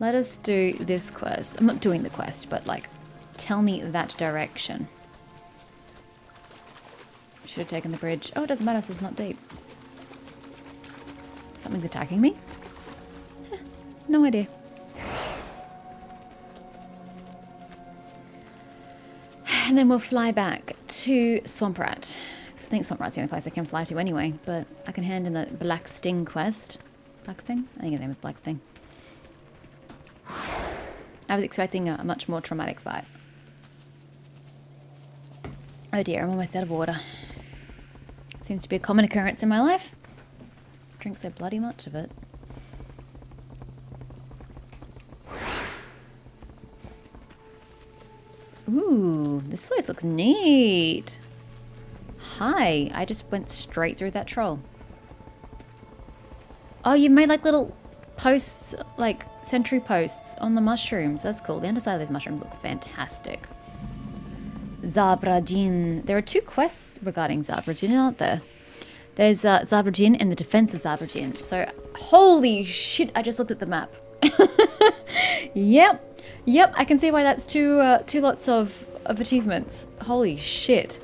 Let us do this quest. I'm not doing the quest, but like, tell me that direction. Should have taken the bridge. Oh, it doesn't matter, so it's not deep. Something's attacking me? No idea. And then we'll fly back to Swamp Rat. Because I think Swamp Rat's the only place I can fly to anyway. But I can hand in the Black Sting quest. Black Sting? I think his name is Black Sting. I was expecting a much more traumatic fight. Oh dear, I'm almost out of water. Seems to be a common occurrence in my life. Drink so bloody much of it. Ooh, this place looks neat. Hi, I just went straight through that troll. Oh, you made like little posts, like sentry posts on the mushrooms. That's cool. The underside of these mushrooms look fantastic. Zabra'jin. There are two quests regarding Zabra'jin, aren't there? There's Zabra'jin and the defense of Zabra'jin. So, holy shit, I just looked at the map. Yep, I can see why that's two lots of achievements. Holy shit.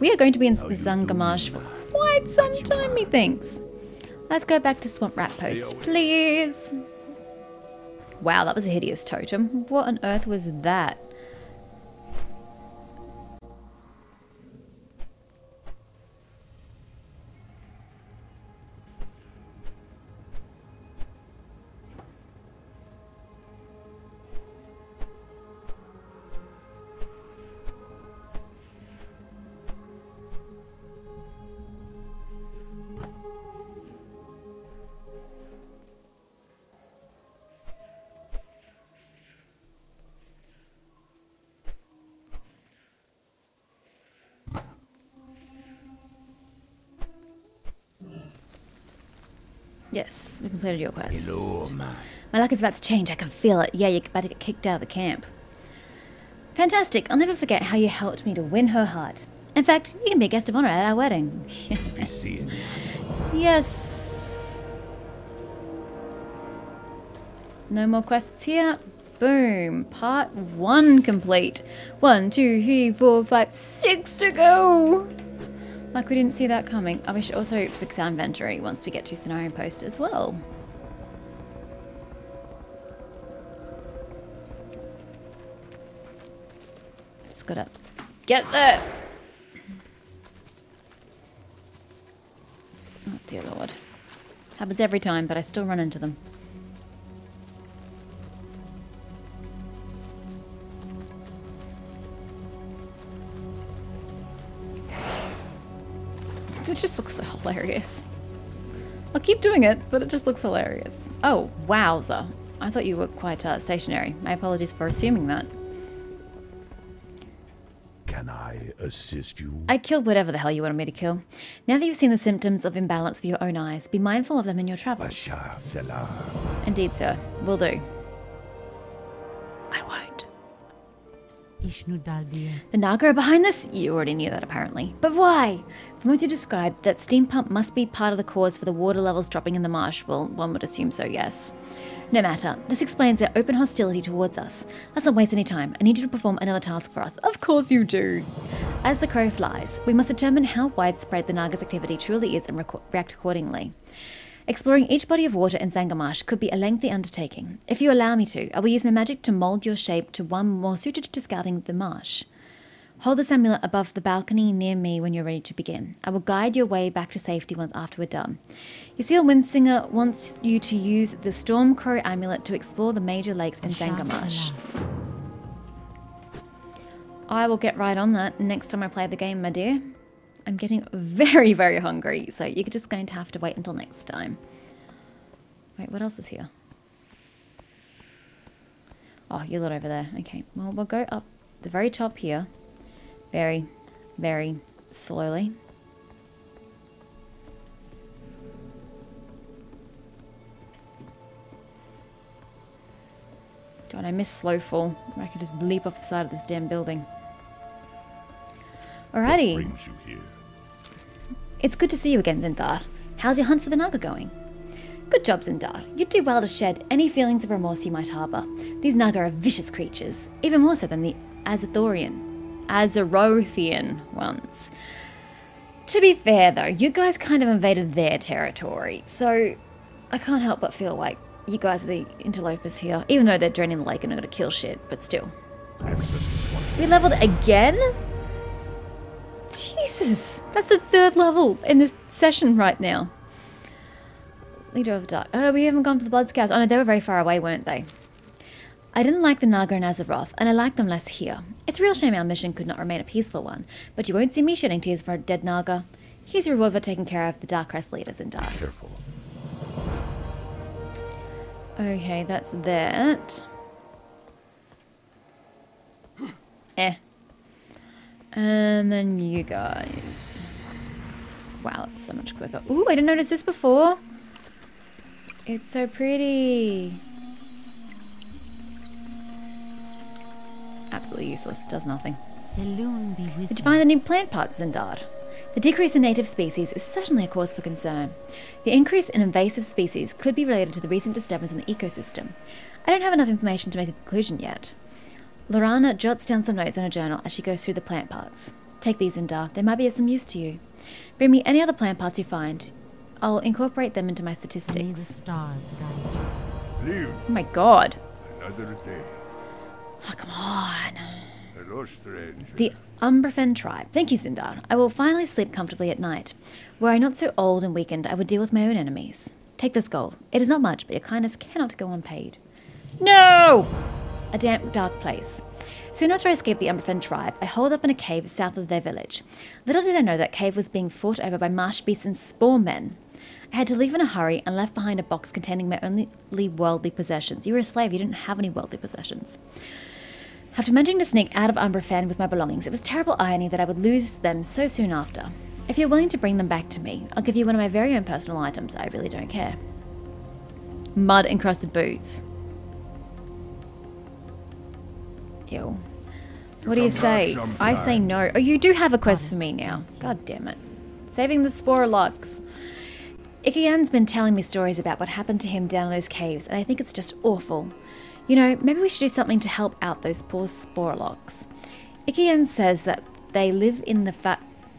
We are going to be in Zangarmarsh for quite some time, methinks. Let's go back to Swamp Rat Post, please. Wow, that was a hideous totem. What on earth was that? Yes, we completed your quest. Hello, my luck is about to change, I can feel it. Yeah, you're about to get kicked out of the camp. Fantastic, I'll never forget how you helped me to win her heart. In fact, you can be a guest of honor at our wedding. Yes. Yes. No more quests here. Boom, part 1 complete. 1, 2, 3, 4, 5, 6 to go. Like we didn't see that coming. Oh, we should also fix our inventory once we get to Cenarion Post as well. Just gotta get there! Oh dear lord. Happens every time, but I still run into them. It just looks so hilarious. I'll keep doing it, but it just looks hilarious. Oh, wowza. I thought you were quite stationary. My apologies for assuming that. Can I assist you? I killed whatever the hell you wanted me to kill. Now that you've seen the symptoms of imbalance with your own eyes, be mindful of them in your travels. Indeed, sir. Will do. I won't. The Naga are behind this? You already knew that, apparently. But why? From what you described, that steam pump must be part of the cause for the water levels dropping in the marsh. Well, one would assume so, yes. No matter. This explains their open hostility towards us. Let's not waste any time. I need you to perform another task for us. Of course you do! As the crow flies, we must determine how widespread the Naga's activity truly is and react accordingly. Exploring each body of water in Zangarmarsh could be a lengthy undertaking. If you allow me to, I will use my magic to mould your shape to one more suited to scouting the marsh. Hold the Samula above the balcony near me when you're ready to begin. I will guide your way back to safety once after we're done. You see, Windsinger wants you to use the Stormcrow amulet to explore the major lakes in Zangarmarsh. I will get right on that next time I play the game, my dear. I'm getting very, very hungry, so you're just going to have to wait until next time. Wait, what else is here? Oh, you lot over there. Okay, well, we'll go up the very top here. Very, very slowly. God, I miss slow fall. I could just leap off the side of this damn building. Alrighty. What brings you here? It's good to see you again, Zindar. How's your hunt for the Naga going? Good job, Zindar. You do well to shed any feelings of remorse you might harbour. These Naga are vicious creatures, even more so than the Azerothian ones. To be fair though, you guys kind of invaded their territory, so I can't help but feel like you guys are the interlopers here, even though they're draining the lake and are gonna kill shit, but still. We leveled again? Jesus, that's the third level in this session right now. Leader of Dark. Oh, we haven't gone for the Blood Scouts. Oh no, they were very far away, weren't they? I didn't like the Naga and Azeroth, and I like them less here. It's a real shame our mission could not remain a peaceful one, but you won't see me shedding tears for a dead Naga. Here's your reward for taking care of the Darkcrest leaders in Dark. Careful. Okay, that's that. Eh. And then you guys. Wow, it's so much quicker. Ooh, I didn't notice this before. It's so pretty. Absolutely useless. It does nothing. Did you find the new plant parts, Zindar? The decrease in native species is certainly a cause for concern. The increase in invasive species could be related to the recent disturbance in the ecosystem. I don't have enough information to make a conclusion yet. Lauranna jots down some notes in her journal as she goes through the plant parts. Take these, Zindar. They might be of some use to you. Bring me any other plant parts you find. I'll incorporate them into my statistics. The stars guide you. Live. Oh my god. Another day. Oh, come on. Hello, stranger. The Umbrafen tribe. Thank you, Zindar. I will finally sleep comfortably at night. Were I not so old and weakened, I would deal with my own enemies. Take this gold. It is not much, but your kindness cannot go unpaid. No! A damp, dark place. Soon after I escaped the Umbrafen tribe, I holed up in a cave south of their village. Little did I know that cave was being fought over by marsh beasts and spore men. I had to leave in a hurry and left behind a box containing my only worldly possessions. You were a slave, you didn't have any worldly possessions. After managing to sneak out of Umbrafen with my belongings, it was terrible irony that I would lose them so soon after. If you're willing to bring them back to me, I'll give you one of my very own personal items. I really don't care. Mud encrusted boots. Ew. What do you say? I say no. Oh, you do have a quest for me now. God damn it. Saving the Sporelocs. Ikiyan's been telling me stories about what happened to him down in those caves, and I think it's just awful. You know, maybe we should do something to help out those poor Sporelocs. Ikiyan says that they live in the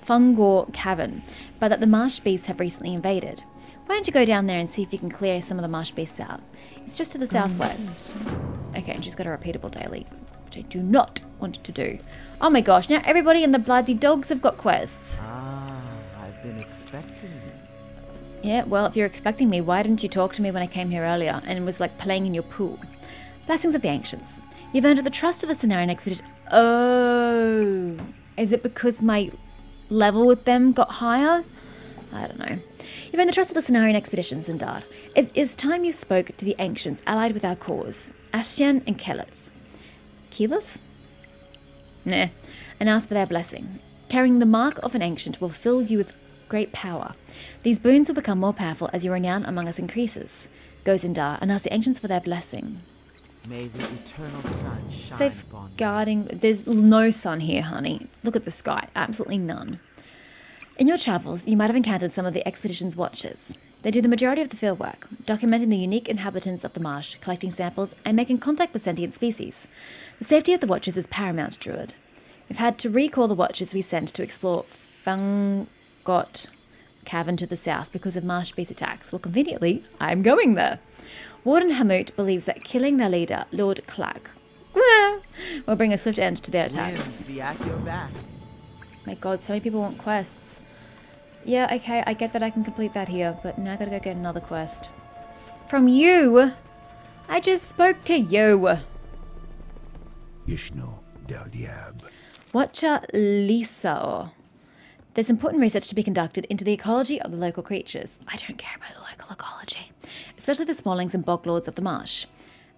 Fungor Cavern, but that the marsh beasts have recently invaded. Why don't you go down there and see if you can clear some of the marsh beasts out? It's just to the southwest. Okay, and she's got a repeatable daily, which I do not want to do. Oh my gosh, now everybody and the bloody dogs have got quests. Ah, I've been expecting you. Yeah, well, if you're expecting me, why didn't you talk to me when I came here earlier and was like playing in your pool? Blessings of the ancients. You've earned the trust of the Cenarion Expedition. Oh, is it because my level with them got higher? I don't know. You've earned the trust of the Cenarion Expedition, Zindar. It is time you spoke to the ancients allied with our cause, Ashtyan and Keleth. Keleth? Nah. And ask for their blessing. Carrying the mark of an ancient will fill you with great power. These boons will become more powerful as your renown among us increases. Go, Zindar, and ask the ancients for their blessing. May the eternal sun shine. Safeguarding. There's no sun here, honey. Look at the sky. Absolutely none. In your travels, you might have encountered some of the expedition's watchers. They do the majority of the field work, documenting the unique inhabitants of the marsh, collecting samples, and making contact with sentient species. The safety of the watchers is paramount, Druid. We've had to recall the watchers we sent to explore Fungor Cavern to the south because of marsh beast attacks. Well, conveniently, I'm going there. Warden Hamoot believes that killing their leader, Lord Clack, will bring a swift end to their attacks. My god, so many people want quests. Yeah, okay, I get that I can complete that here, but now I gotta go get another quest. From you! I just spoke to you! Watcher Leesa'oh. There's important research to be conducted into the ecology of the local creatures. I don't care about the local ecology, especially the smallings and bog lords of the marsh.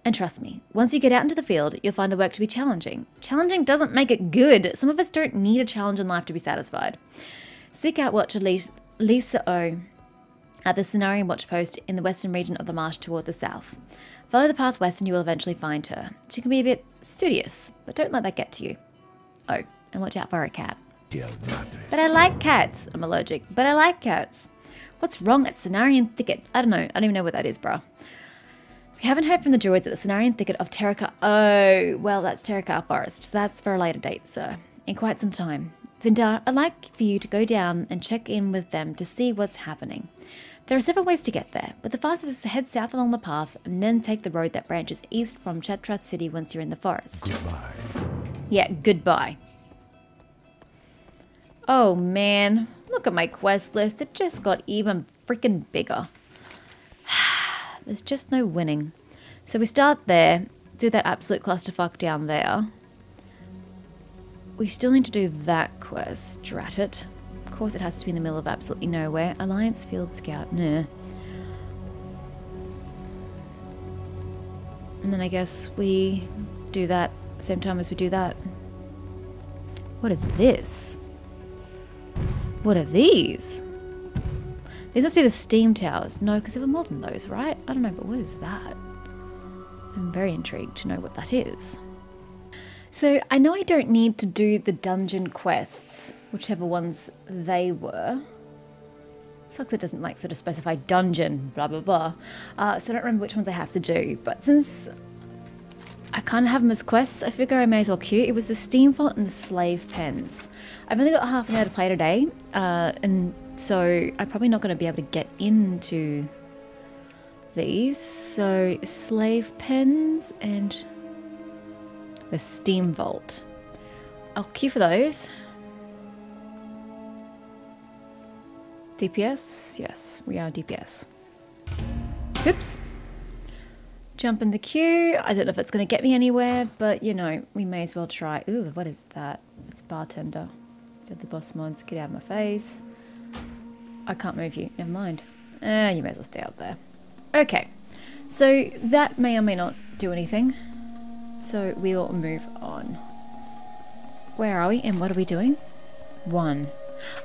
And trust me, once you get out into the field, you'll find the work to be challenging. Challenging doesn't make it good. Some of us don't need a challenge in life to be satisfied. Seek out Watcher Leesa'oh at the Cenarion Watch Post in the western region of the marsh toward the south. Follow the path west and you will eventually find her. She can be a bit studious, but don't let that get to you. Oh, and watch out for a cat. But I like cats. I'm allergic, but I like cats. What's wrong at Cenarion Thicket? I don't know. I don't even know what that is, bruh. We haven't heard from the druids at the Cenarion Thicket of Terokkar. Oh, well, that's Terokkar Forest. So that's for a later date, sir. In quite some time. Zindar, I'd like for you to go down and check in with them to see what's happening. There are several ways to get there, but the fastest is to head south along the path and then take the road that branches east from Shattrath City once you're in the forest. Goodbye. Yeah, goodbye. Oh man, look at my quest list. It just got even freaking bigger. There's just no winning. So we start there, do that absolute clusterfuck down there. We still need to do that quest, drat it. Of course it has to be in the middle of absolutely nowhere. Alliance Field Scout, nah. And then I guess we do that same time as we do that. What is this? What are these? These must be the steam towers. No, because there were more than those, right? I don't know, but what is that? I'm very intrigued to know what that is. So I know I don't need to do the dungeon quests, whichever ones they were. Sucks it doesn't like sort of specify dungeon, blah, blah, blah. So I don't remember which ones I have to do, but since I kind of have them as quests, I figure I may as well queue. It was the Steam Vault and the Slave Pens. I've only got half an hour to play today, and so I'm probably not going to be able to get into these. So Slave Pens and the Steam Vault. I'll queue for those. DPS? Yes, we are DPS. Oops. Jump in the queue. I don't know if it's going to get me anywhere, but you know, we may as well try. Ooh, what is that? It's bartender. Deadly boss mods, get out of my face. I can't move you. Never mind. You may as well stay out there. Okay. So that may or may not do anything. So we will move on. Where are we and what are we doing? One.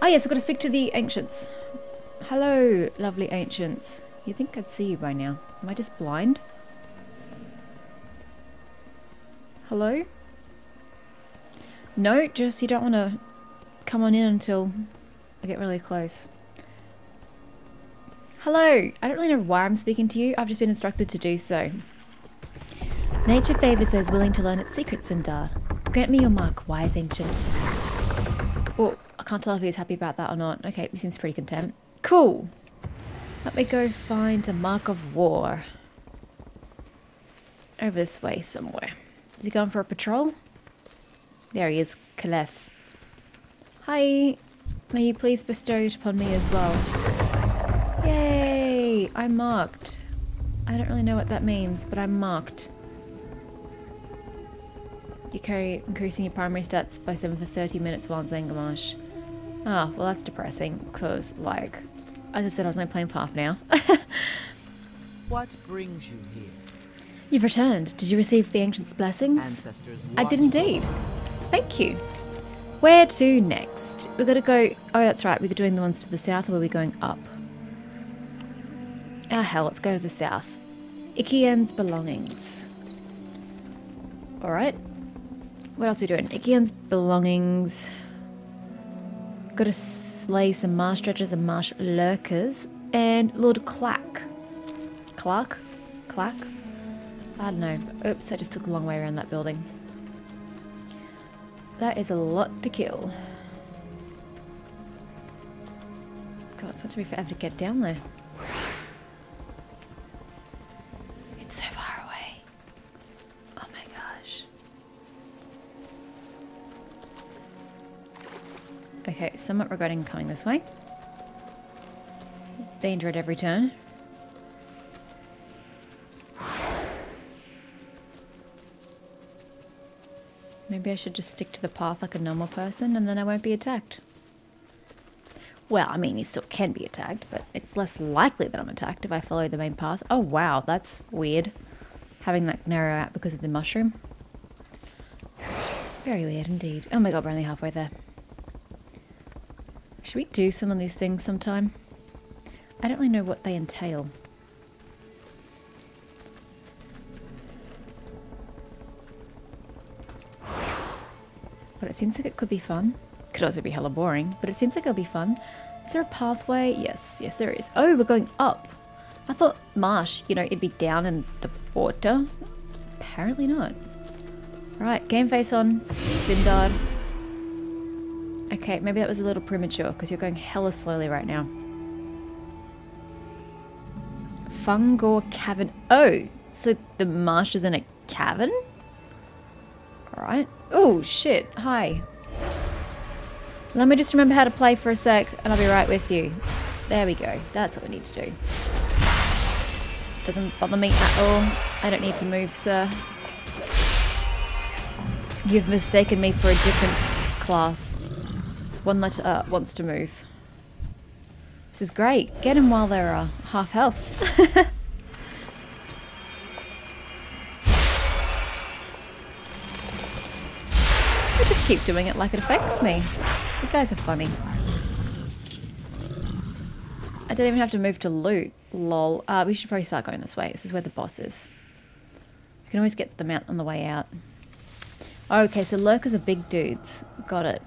Oh yes, we've got to speak to the ancients. Hello, lovely ancients. You think I'd see you by now. Am I just blind? Hello? No, just you don't want to come on in until I get really close. Hello! I don't really know why I'm speaking to you. I've just been instructed to do so. Nature favours those willing to learn its secrets, Sindar. Grant me your mark, wise ancient. Well, I can't tell if he's happy about that or not. Okay, he seems pretty content. Cool! Let me go find the mark of war. Over this way somewhere. Is he going for a patrol? There he is, Keleth. Hi! May you please bestow it upon me as well. Yay! I'm marked. I don't really know what that means, but I'm marked. You carry increasing your primary stats by 7 for 30 minutes while in Zangarmarsh. Ah, oh, well that's depressing, because, like, as I said, I was only playing for half an hour. What brings you here? You've returned. Did you receive the ancients' blessings? Ancestors, I did indeed. Thank you. Where to next? We've got to go... Oh, that's right, we were doing the ones to the south, or were we going up? Ah, hell, let's go to the south. Ikian's belongings. Alright. What else are we doing? Ikian's belongings. Gotta slay some marsh dredgers and marsh lurkers. And Lord Clack. Clark? Clack? I don't know. Oops, I just took a long way around that building. That is a lot to kill. God, it's going to be forever to get down there. It's so far. Okay, somewhat regretting coming this way. Danger at every turn. Maybe I should just stick to the path like a normal person and then I won't be attacked. Well, I mean, you still can be attacked, but it's less likely that I'm attacked if I follow the main path. Oh wow, that's weird. Having that narrow out because of the mushroom. Very weird indeed. Oh my god, we're only halfway there. Should we do some of these things sometime? I don't really know what they entail. But it seems like it could be fun. Could also be hella boring, but it seems like it'll be fun. Is there a pathway? Yes, yes there is. Oh, we're going up. I thought marsh, you know, it'd be down in the water. Apparently not. Right, game face on. Zindar. Okay, maybe that was a little premature because you're going hella slowly right now. Fungor Cavern. Oh, so the marsh is in a cavern? Alright. Oh, shit. Hi. Let me just remember how to play for a sec and I'll be right with you. There we go. That's what we need to do. Doesn't bother me at all. I don't need to move, sir. You've mistaken me for a different class. One letter up wants to move. This is great. Get him while they're half health. I just keep doing it like it affects me. You guys are funny. I don't even have to move to loot. Lol. We should probably start going this way. This is where the boss is. You can always get them out on the way out. Okay, so lurkers are big dudes. Got it.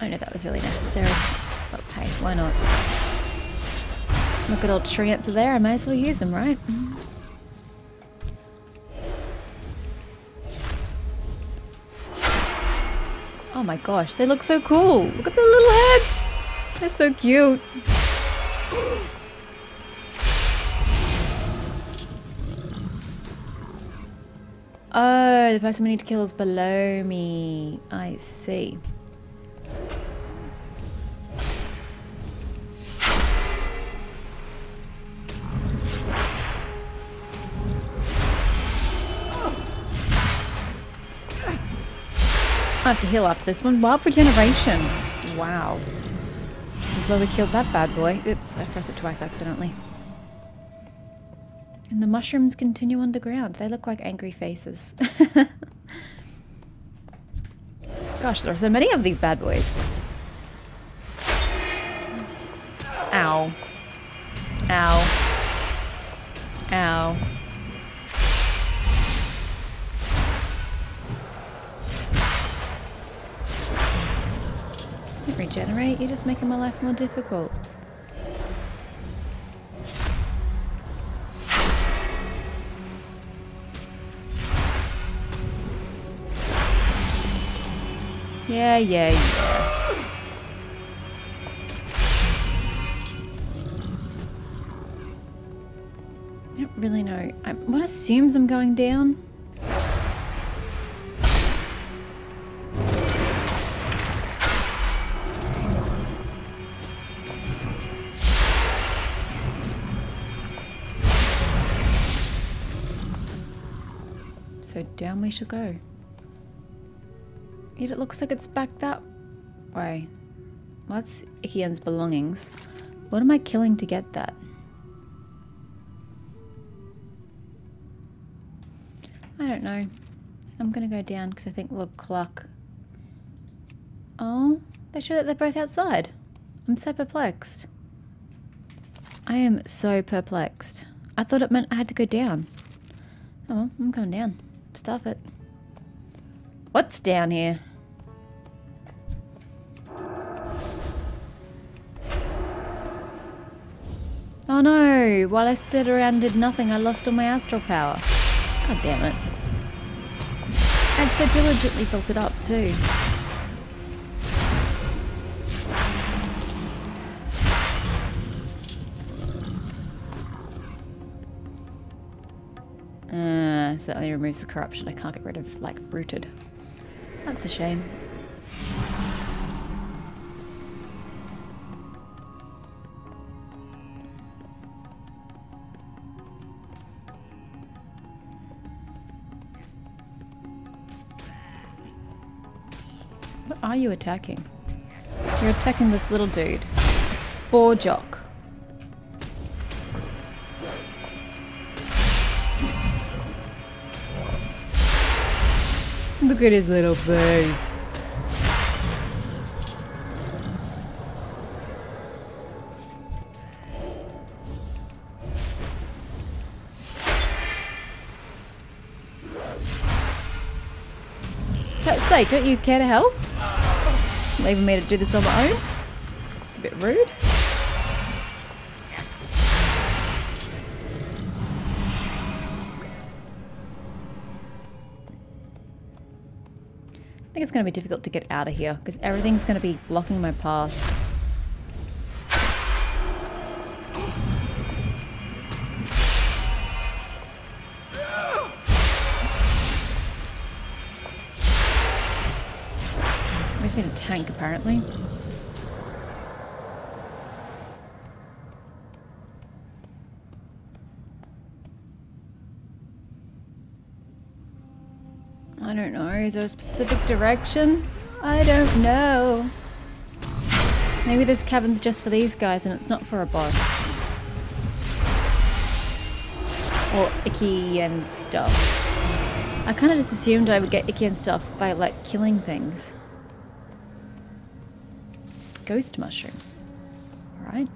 I know that was really necessary. But hey, why not? Look at old tree ants there, I may as well use them, right? Oh my gosh, they look so cool! Look at their little heads! They're so cute! Oh, the person we need to kill is below me. I see. I have to heal after this one. Wild regeneration. Wow. This is where we killed that bad boy. Oops, I pressed it twice accidentally. And the mushrooms continue underground. They look like angry faces. Gosh, there are so many of these bad boys. Ow. Ow. Ow. Regenerate, you're just making my life more difficult. Yeah, yeah, yeah. I don't really know. What assumes I'm going down? Down we shall go. Yet it looks like it's back that way. Well, that's Ikian's belongings. What am I killing to get that? I don't know. I'm gonna go down because I think Lord Clack. Oh, they're sure that they're both outside. I'm so perplexed. I am so perplexed. I thought it meant I had to go down. Oh, well, I'm going down. Stuff it. What's down here? Oh no! While I stood around and did nothing, I lost all my astral power. God damn it. I'd so diligently built it up too. So that only removes the corruption. I can't get rid of, like, rooted. That's a shame. What are you attacking? You're attacking this little dude. Spore Jock. Look at his little face. That's sake, don't you care to help? Leaving me to do this on my own? It's a bit rude. I think it's going to be difficult to get out of here because everything's going to be blocking my path. We've seen a tank apparently. I don't know, is there a specific direction? I don't know. Maybe this cavern's just for these guys and it's not for a boss. Or Icky and stuff. I kind of just assumed I would get Icky and stuff by like killing things. Ghost mushroom. Alright.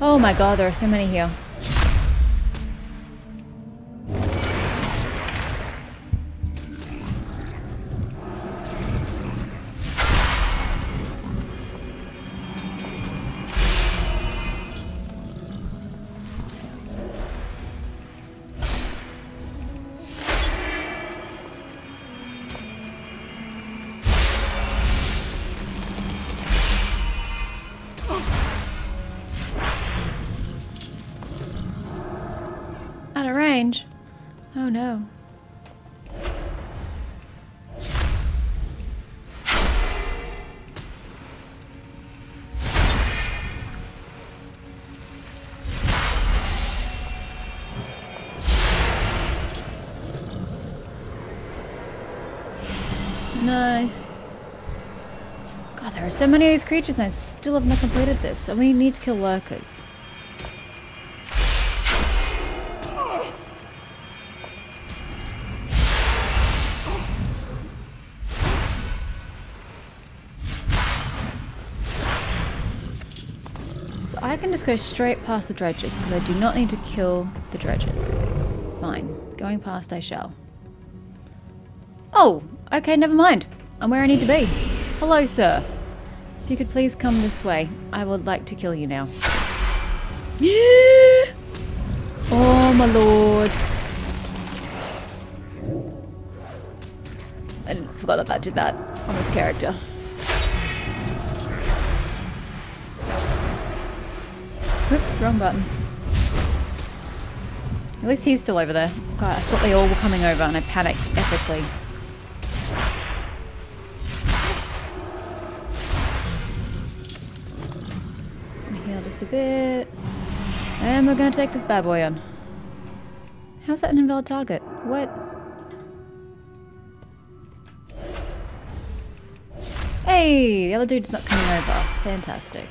Oh my god, there are so many here. Oh no. Nice. God, there are so many of these creatures and I still have not completed this, so we need to kill lurkers. I can just go straight past the dredges because I do not need to kill the dredges. Fine. Going past I shall. Oh! Okay, never mind. I'm where I need to be. Hello, sir. If you could please come this way. I would like to kill you now. Yeah! Oh my lord. I forgot that did that on this character. Oops, wrong button. At least he's still over there. God, I thought they all were coming over and I panicked epically. I'm gonna heal just a bit. And we're gonna take this bad boy on. How's that an invalid target? What? Hey! The other dude's not coming over. Fantastic.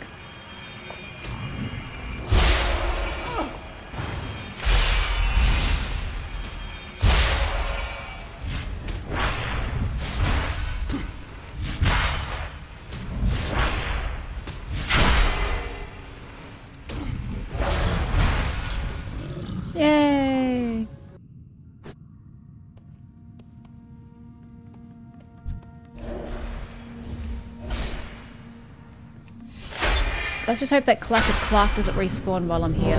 Let's just hope that Clack of Clark doesn't respawn while I'm here.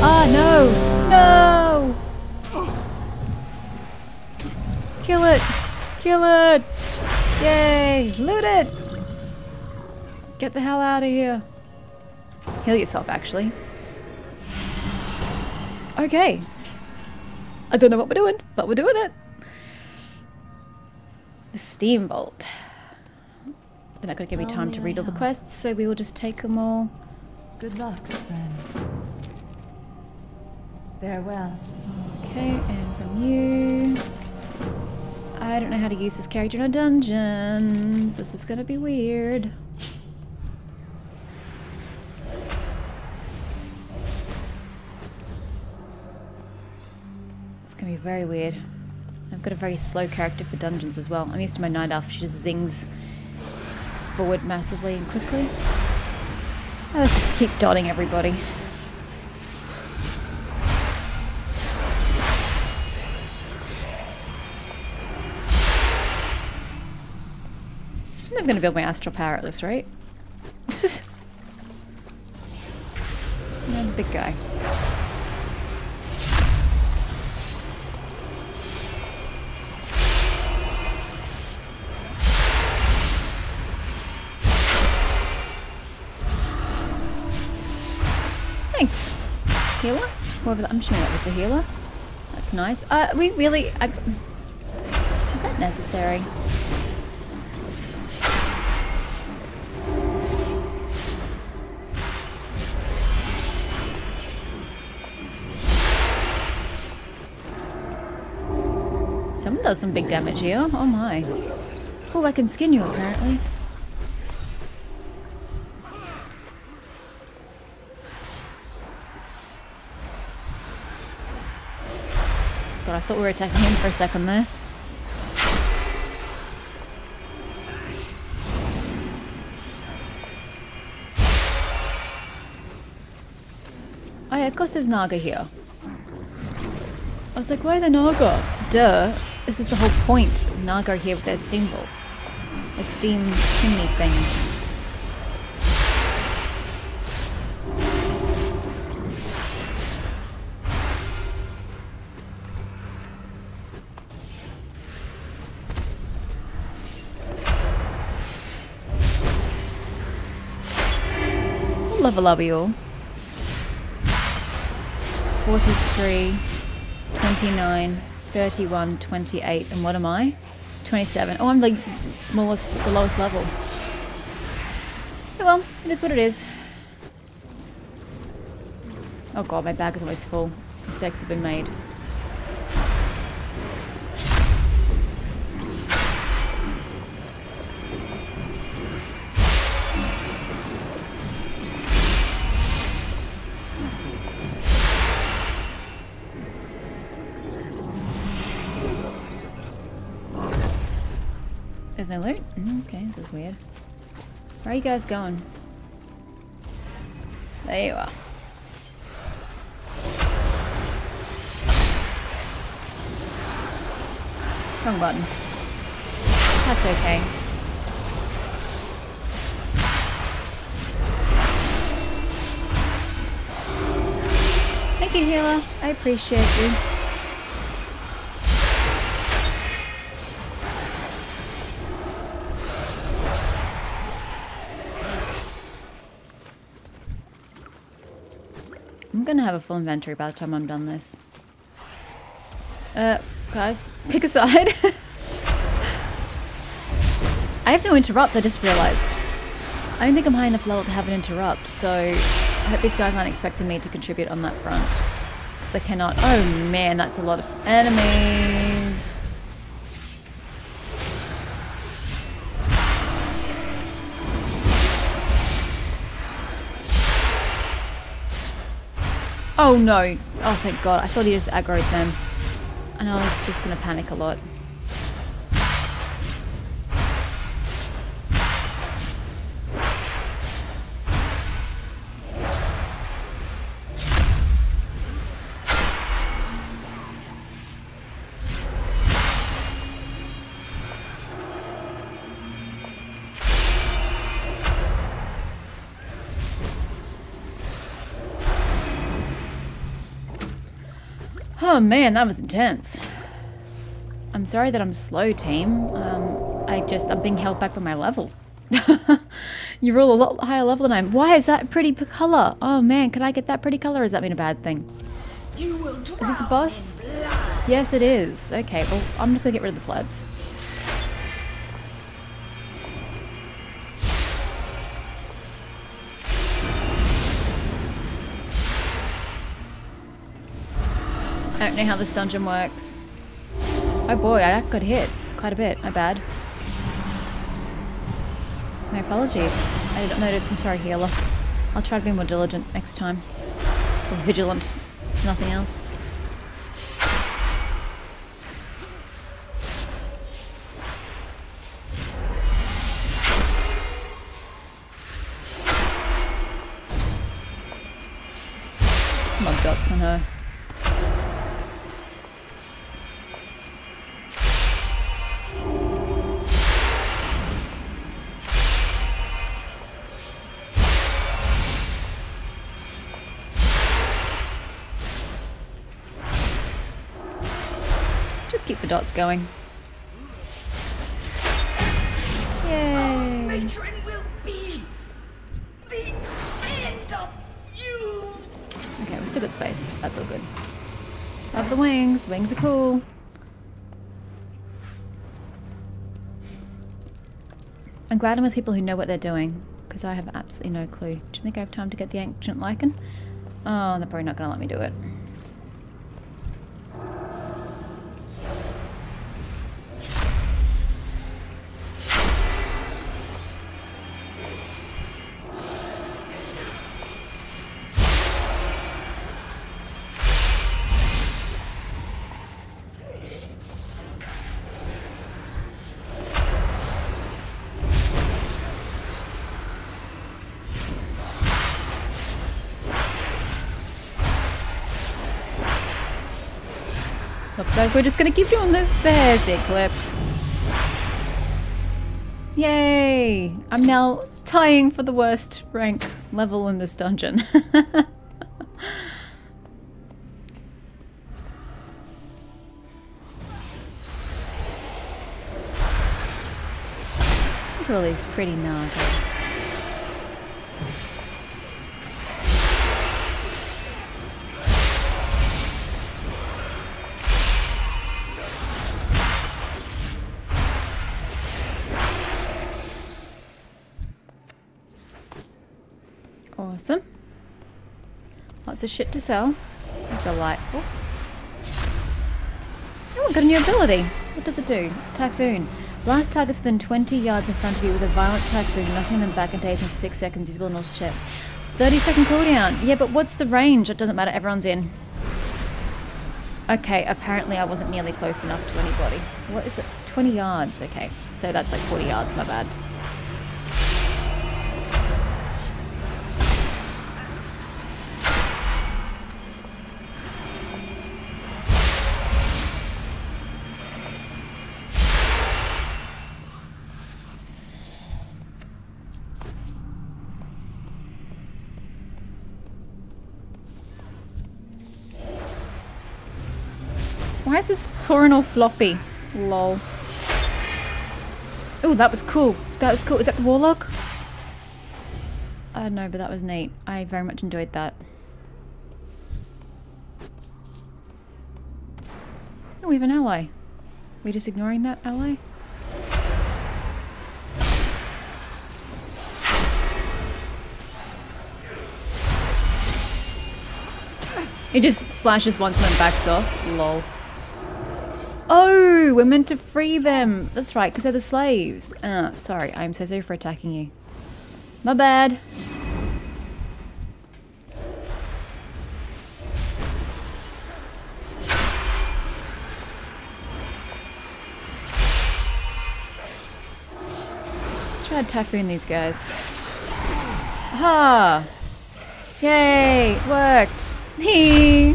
Ah, no! No! Kill it! Kill it! Yay! Loot it! Get the hell out of here. Heal yourself, actually. Okay. I don't know what we're doing, but we're doing it. The Steam Vault. They're not going to give me time to read all the quests, so we will just take them all. Good luck, friend. Farewell. Okay, and from you... I don't know how to use this character in a dungeon. This is going to be weird. It's going to be very weird. I've got a very slow character for dungeons as well. I'm used to my night elf. She just zings forward massively and quickly. I'll just keep dotting everybody. I'm never going to build my astral power at this rate. I'm a big guy. Thanks. Healer? Whoever, I'm sure that was the healer. That's nice. We really... is that necessary? Someone does some big damage here. Oh my. Oh, I can skin you apparently. I thought we were attacking him for a second there. Oh yeah, of course there's Naga here. I was like, why the Naga? Duh. This is the whole point. Naga are here with their steam bolts. Their steam chimney things. Love you all. 43, 29, 31, 28, and what am I? 27. Oh, I'm the smallest, the lowest level. Oh well, it is what it is. Oh god, my bag is always full. Mistakes have been made. No loot? Okay, this is weird. Where are you guys going? There you are. Wrong button. That's okay. Thank you, healer. I appreciate you. I'm gonna have a full inventory by the time I'm done this. Guys, pick a side. I have no interrupt, I just realized. I don't think I'm high enough level to have an interrupt, so I hope these guys aren't expecting me to contribute on that front. Because I cannot. Oh man, that's a lot of enemies. Oh no! Oh thank god, I thought he just aggroed them. And I was just gonna panic a lot. Oh man, that was intense. I'm sorry that I'm slow, team. I'm being held back by my level. You're all a lot higher level than I am. Why is that pretty color? Oh man, can I get that pretty color? Or has that been a bad thing? Is this a boss? Yes, it is. Okay, well, I'm just gonna get rid of the plebs. I don't know how this dungeon works. Oh boy, I got hit quite a bit. My bad. My apologies. I didn't notice. I'm sorry, healer. I'll try to be more diligent next time. Or vigilant, if nothing else. Some odd dots on her. dots going. Yay! Matron will be the end of you. Okay, we've still got space. That's all good. Love the wings. The wings are cool. I'm glad I'm with people who know what they're doing, because I have absolutely no clue. Do you think I have time to get the ancient lichen? Oh, they're probably not going to let me do it. So we're just going to keep doing this. There's Eclipse. Yay! I'm now tying for the worst rank level in this dungeon. It really is pretty gnarly. Awesome. Lots of shit to sell. Delightful. Oh, I got a new ability. What does it do? Typhoon. Blast targets within 20 yards in front of you with a violent typhoon, knocking them back and dazing for 6 seconds. Usable in auto ship. 30-second cooldown. Yeah, but what's the range? It doesn't matter. Everyone's in. Okay, apparently I wasn't nearly close enough to anybody. What is it? 20 yards. Okay, so that's like 40 yards. My bad. Why is this torn or floppy? Lol. Oh, that was cool. That was cool. Is that the warlock? No, but that was neat. I very much enjoyed that. Oh, we have an ally. Are we just ignoring that ally? It just slashes once and then backs off. Lol. Oh, we're meant to free them. That's right, because they're the slaves. Sorry, I'm so sorry for attacking you. My bad. Try to typhoon these guys. Aha! Yay! It worked. Hey.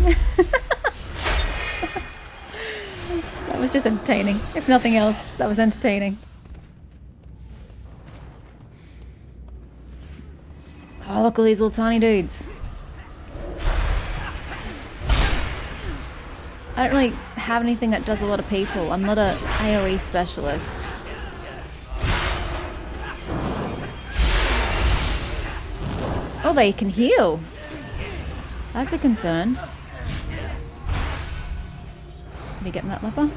That was just entertaining. If nothing else, that was entertaining. Oh, look at these little tiny dudes. I don't really have anything that does a lot of people. I'm not an AoE specialist. Oh, they can heal. That's a concern. Are we getting that leper?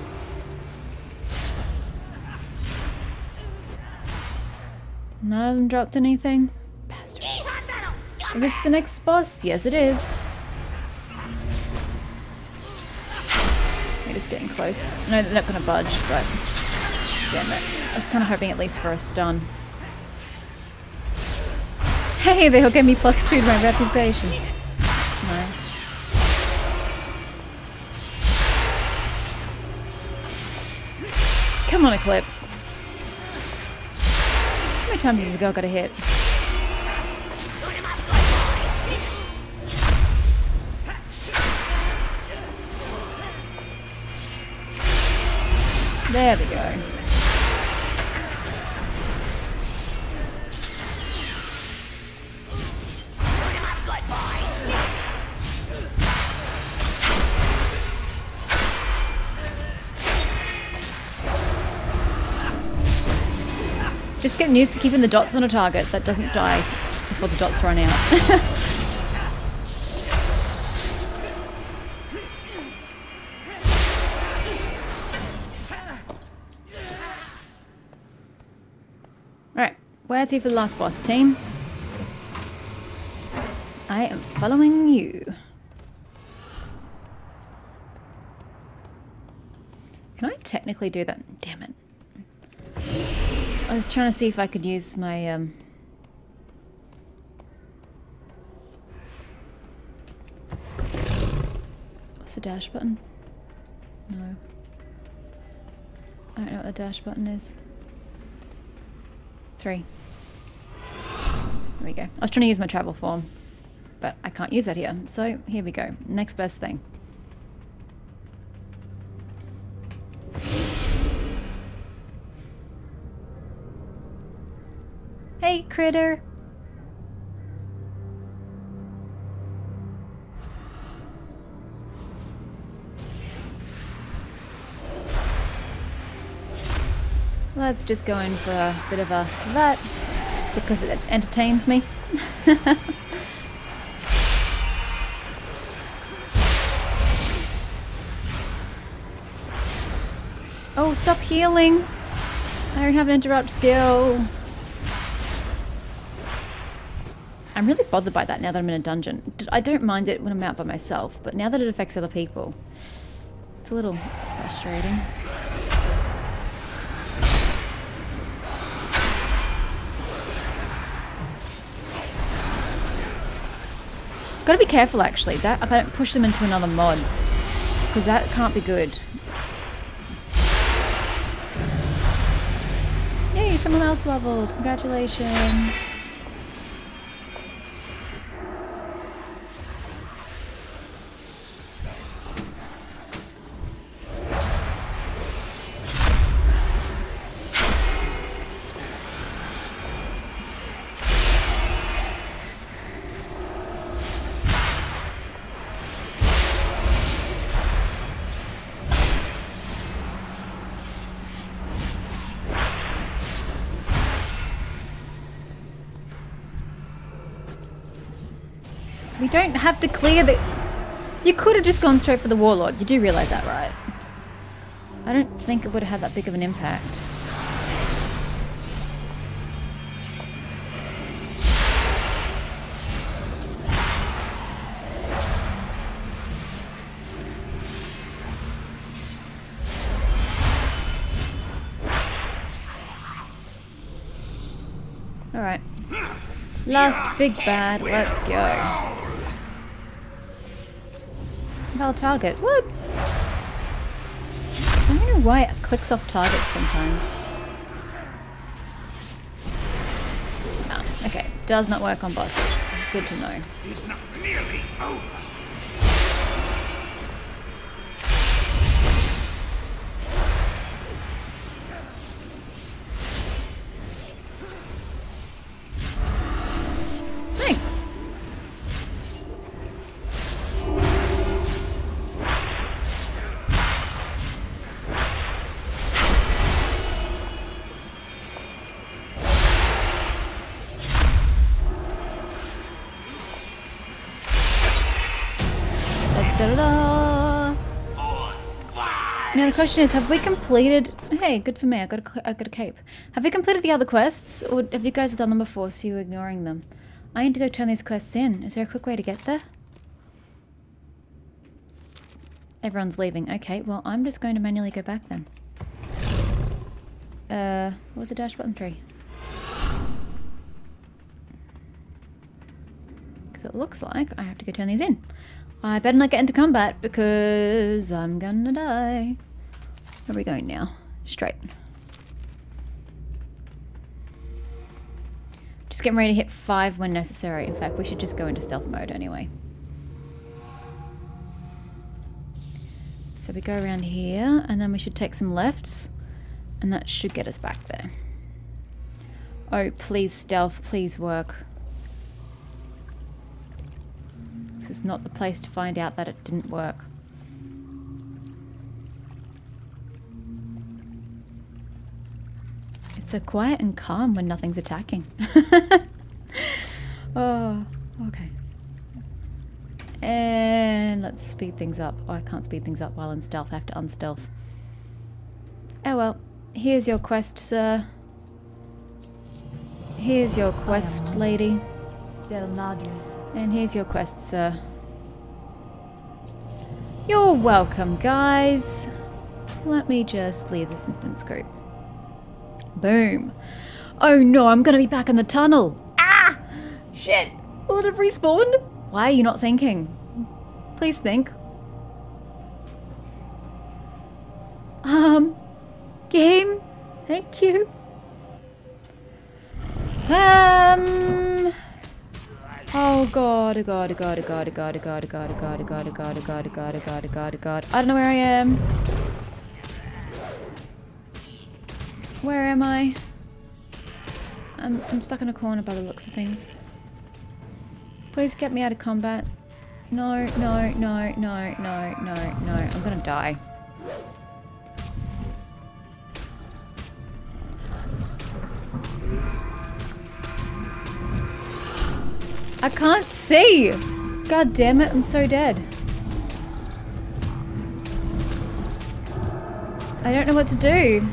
None of them dropped anything. Bastards. Is this the next boss? Yes, it is. We're just getting close. No, they're not going to budge, but... damn it. I was kind of hoping at least for a stun. Hey, they all gave me +2 to my reputation. That's nice. Come on, Eclipse. How many times has this girl got a hit? There we go. Just getting used to keeping the dots on a target that doesn't die before the dots run out. Alright, where's he for the last boss, team? I am following you. Can I technically do that? Damn it. I was trying to see if I could use my, what's the dash button? No. I don't know what the dash button is. 3. There we go. I was trying to use my travel form, but I can't use that here. So here we go. Next best thing. Hey, critter! Let's just go in for a bit of a that, because it entertains me. Oh, stop healing! I don't have an interrupt skill! I'm really bothered by that now that I'm in a dungeon. I don't mind it when I'm out by myself, but now that it affects other people, it's a little frustrating. Gotta be careful actually, that if I don't push them into another mod, because that can't be good. Yay, someone else leveled, congratulations. Don't have to clear the... You could have just gone straight for the warlord. You do realize that, right? I don't think it would have had that big of an impact. All right. Last big bad. Let's go. Target. What? I don't know why it clicks off targets sometimes. Ah, okay. Does not work on bosses. Good to know. It's not nearly over. Now the question is, have we completed... Hey, good for me, I got a cape. Have we completed the other quests, or have you guys done them before, so you're ignoring them? I need to go turn these quests in. Is there a quick way to get there? Everyone's leaving. Okay, well, I'm just going to manually go back then. What was the dash button? 3? Because it looks like I have to go turn these in. I better not get into combat because I'm gonna die. Where are we going now? Straight. Just getting ready to hit 5 when necessary. In fact, we should just go into stealth mode anyway. So we go around here and then we should take some lefts and that should get us back there. Oh, please stealth, please work. This is not the place to find out that it didn't work. It's so quiet and calm when nothing's attacking. Oh, okay. And let's speed things up. Oh, I can't speed things up while in stealth. I have to unstealth. Oh well. Here's your quest, sir. Here's your quest, lady. Del Madras. And here's your quest, sir. You're welcome, guys. Let me just leave this instance group. Boom. Oh no, I'm gonna be back in the tunnel. Ah! Shit. Will it have respawned? Why are you not thinking? Please think. Game, thank you. Oh god, oh god, oh god, oh god, oh god, oh god, oh god, oh god, oh god, oh god, oh god, oh god, oh god, oh god, oh god. I don't know where I am. Where am I? I'm stuck in a corner by the looks of things. Please get me out of combat. No, no, no, no, no, no, no. I'm gonna die. I can't see! God damn it, I'm so dead. I don't know what to do.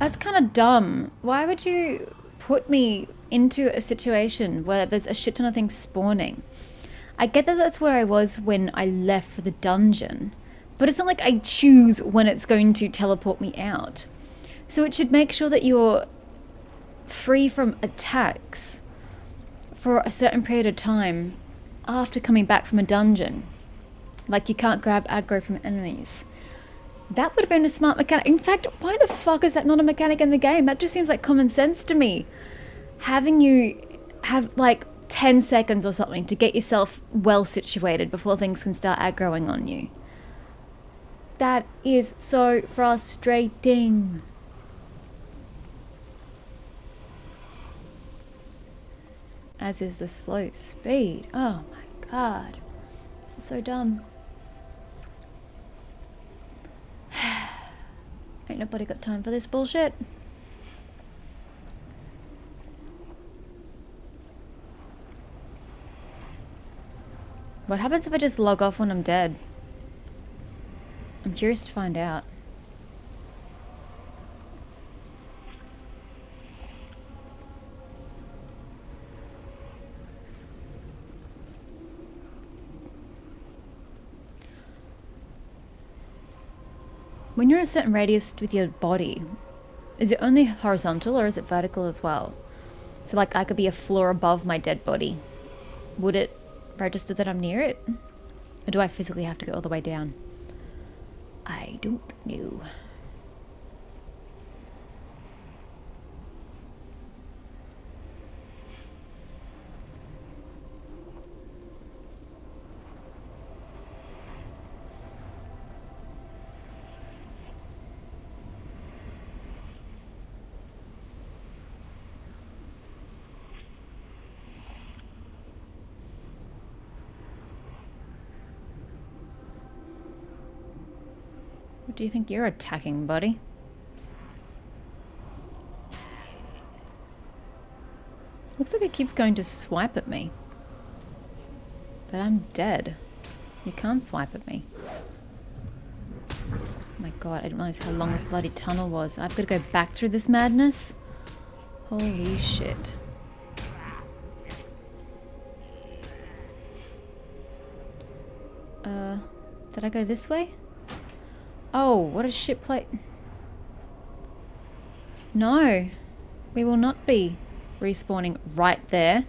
That's kind of dumb. Why would you put me into a situation where there's a shit ton of things spawning? I get that that's where I was when I left for the dungeon, but it's not like I choose when it's going to teleport me out. So it should make sure that you're free from attacks for a certain period of time after coming back from a dungeon. Like you can't grab aggro from enemies. That would have been a smart mechanic. In fact, why the fuck is that not a mechanic in the game? That just seems like common sense to me. Having you have like 10 seconds or something to get yourself well situated before things can start aggroing on you. That is so frustrating. As is the slow speed. Oh my god. This is so dumb. Ain't nobody got time for this bullshit. What happens if I just log off when I'm dead? I'm curious to find out. When you're in a certain radius with your body, is it only horizontal or is it vertical as well? So like I could be a floor above my dead body. Would it register that I'm near it? Or do I physically have to go all the way down? I don't know. Do you think you're attacking, buddy? Looks like it keeps going to swipe at me. But I'm dead. You can't swipe at me. Oh my god, I didn't realize how long this bloody tunnel was. I've got to go back through this madness? Holy shit. Did I go this way? Oh, what a shit plate. No, we will not be respawning right there.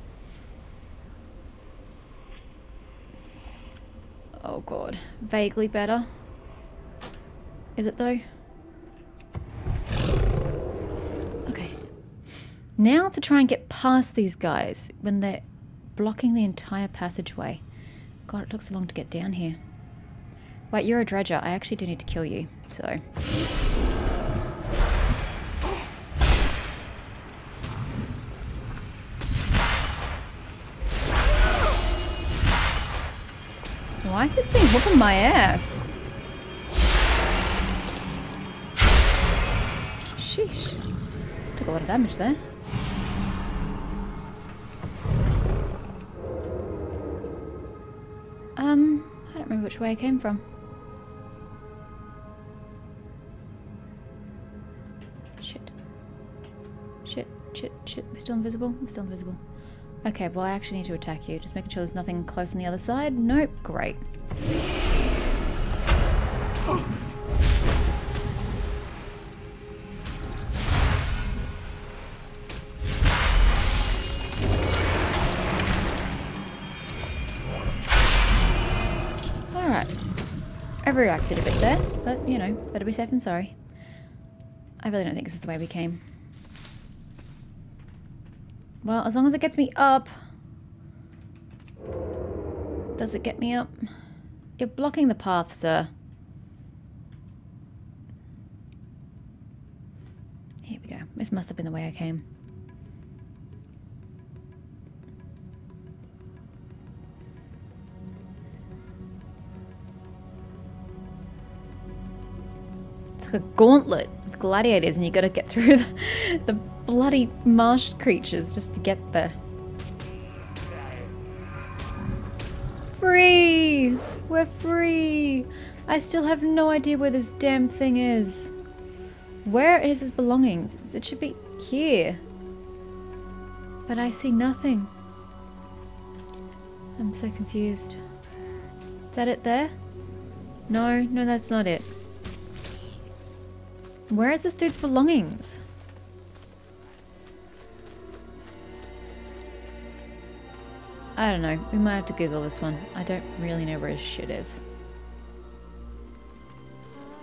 Oh god, vaguely better. Is it though? Okay. Now to try and get past these guys when they're blocking the entire passageway. God, it took so long to get down here. Wait, you're a dredger. I actually do need to kill you, so. Why is this thing whooping my ass? Sheesh. Took a lot of damage there. I don't remember which way I came from. Shit. Shit, shit, shit. We're still invisible? We're still invisible. Okay, well I actually need to attack you. Just making sure there's nothing close on the other side. Nope, great. Alright. Overreacted a bit there, but you know, better be safe than sorry. I really don't think this is the way we came. Well, as long as it gets me up. Does it get me up? You're blocking the path, sir. Here we go. This must have been the way I came. It's like a gauntlet with gladiators, and you gotta get through the bloody marsh creatures just to get there. Free! We're free! I still have no idea where this damn thing is. Where is his belongings? It should be here. But I see nothing. I'm so confused. Is that it there? No, no, that's not it. Where is this dude's belongings? I don't know, we might have to Google this one. I don't really know where his shit is.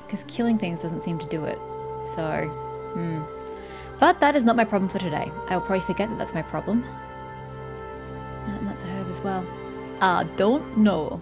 Because killing things doesn't seem to do it. So, But that is not my problem for today. I will probably forget that that's my problem. And that's a herb as well. I don't know.